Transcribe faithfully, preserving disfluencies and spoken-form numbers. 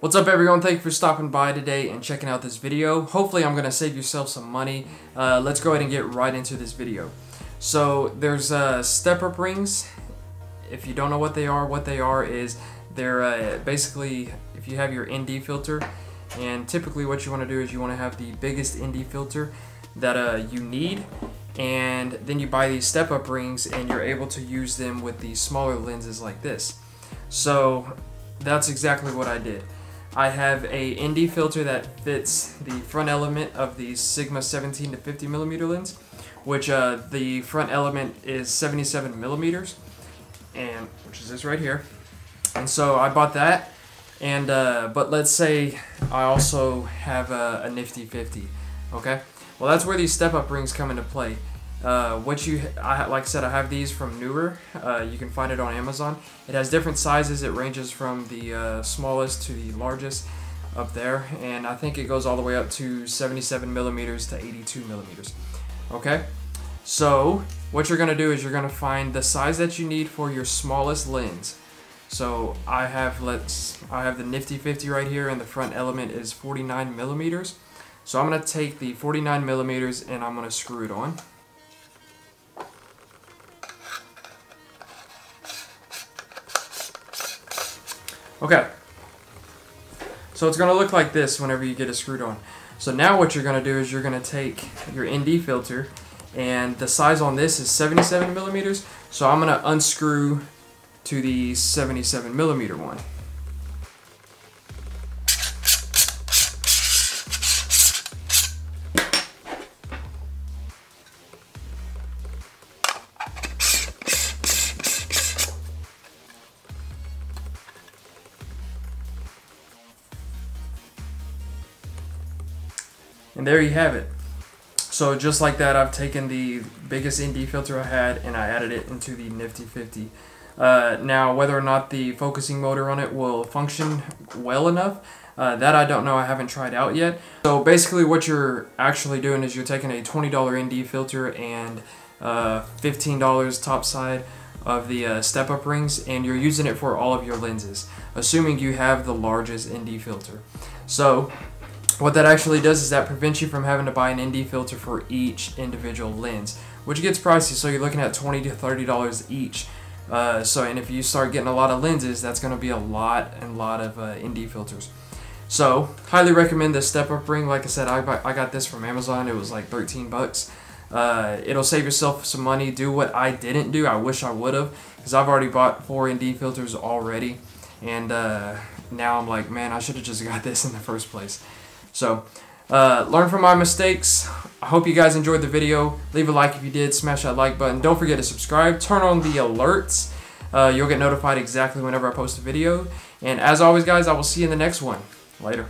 What's up everyone, thank you for stopping by today and checking out this video. Hopefully I'm going to save yourself some money. Uh, let's go ahead and get right into this video. So there's uh, step up rings. If you don't know what they are, what they are is they're uh, basically if you have your N D filter, and typically what you want to do is you want to have the biggest N D filter that uh, you need, and then you buy these step up rings and you're able to use them with the smaller lenses like this. So that's exactly what I did. I have a N D filter that fits the front element of the Sigma seventeen to fifty millimeter lens, which uh, the front element is seventy-seven millimeters, and which is this right here. And so I bought that, and uh, but let's say I also have a, a Nifty Fifty. Okay, well that's where these step-up rings come into play. Uh, what you, I, like I said, I have these from Neewer. Uh, you can find it on Amazon. It has different sizes. It ranges from the uh, smallest to the largest up there, and I think it goes all the way up to seventy-seven millimeters to eighty-two millimeters. Okay, so what you're gonna do is you're gonna find the size that you need for your smallest lens. So I have let's I have the Nifty Fifty right here, and the front element is forty-nine millimeters. So I'm gonna take the forty-nine millimeters and I'm gonna screw it on. Okay, so it's going to look like this whenever you get it screwed on. So now what you're going to do is you're going to take your N D filter, and the size on this is seventy-seven millimeters, so I'm going to unscrew to the seventy-seven millimeter one. And there you have it. So just like that, I've taken the biggest N D filter I had and I added it into the Nifty Fifty. Uh, now whether or not the focusing motor on it will function well enough, uh, that I don't know, I haven't tried out yet. So basically what you're actually doing is you're taking a twenty dollar N D filter and uh, fifteen dollars top side of the uh, step up rings, and you're using it for all of your lenses, assuming you have the largest N D filter. So what that actually does is that prevents you from having to buy an N D filter for each individual lens, which gets pricey, so you're looking at twenty to thirty dollars each. Uh, so, and if you start getting a lot of lenses, that's going to be a lot and lot of uh, N D filters. So, highly recommend this step-up ring. Like I said, I, I got this from Amazon. It was like thirteen bucks. Uh, it'll save yourself some money. Do what I didn't do. I wish I would have, because I've already bought four N D filters already. And uh, now I'm like, man, I should have just got this in the first place. So, uh, learn from my mistakes. I hope you guys enjoyed the video. Leave a like if you did. Smash that like button. Don't forget to subscribe. Turn on the alerts. Uh, you'll get notified exactly whenever I post a video. And as always, guys, I will see you in the next one. Later.